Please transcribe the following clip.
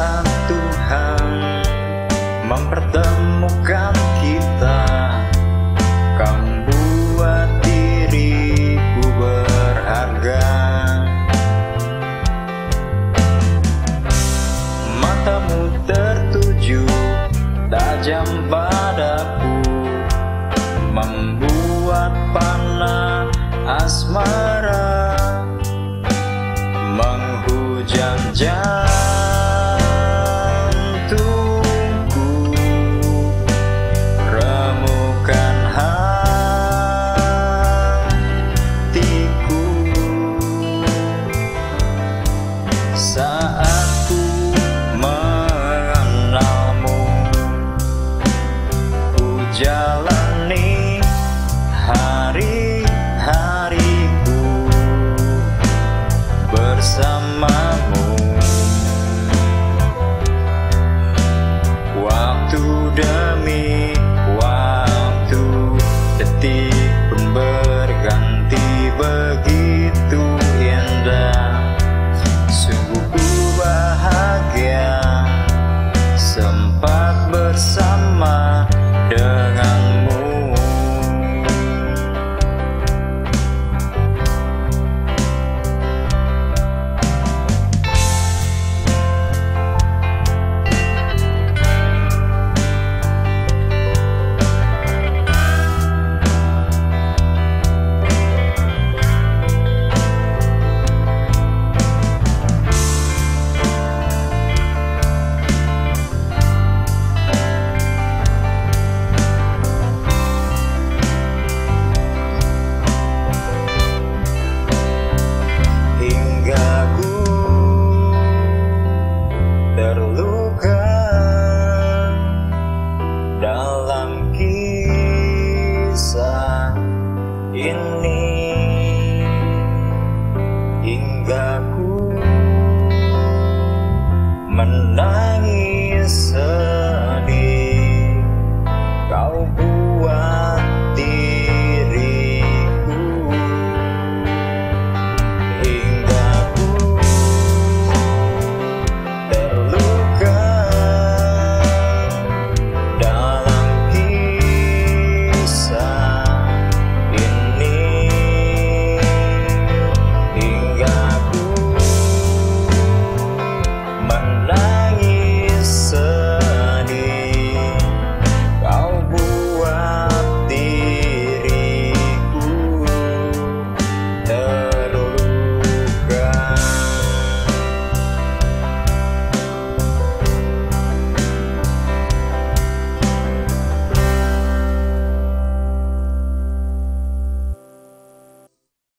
saat Tuhan mempertemukan kita, Kau buat diriku berharga. Matamu tertuju tajam padaku, membuat panah asmara menghujam jantungku, remukan hatiku. Saat ku mengenalmu, ku jalani hari-hariku bersamamu. Waktu demi waktu, detik pun berganti, begitu indah. Sungguh ku bahagia sempat bersama denganmu. Ini hingga ku menangis sedih, Kau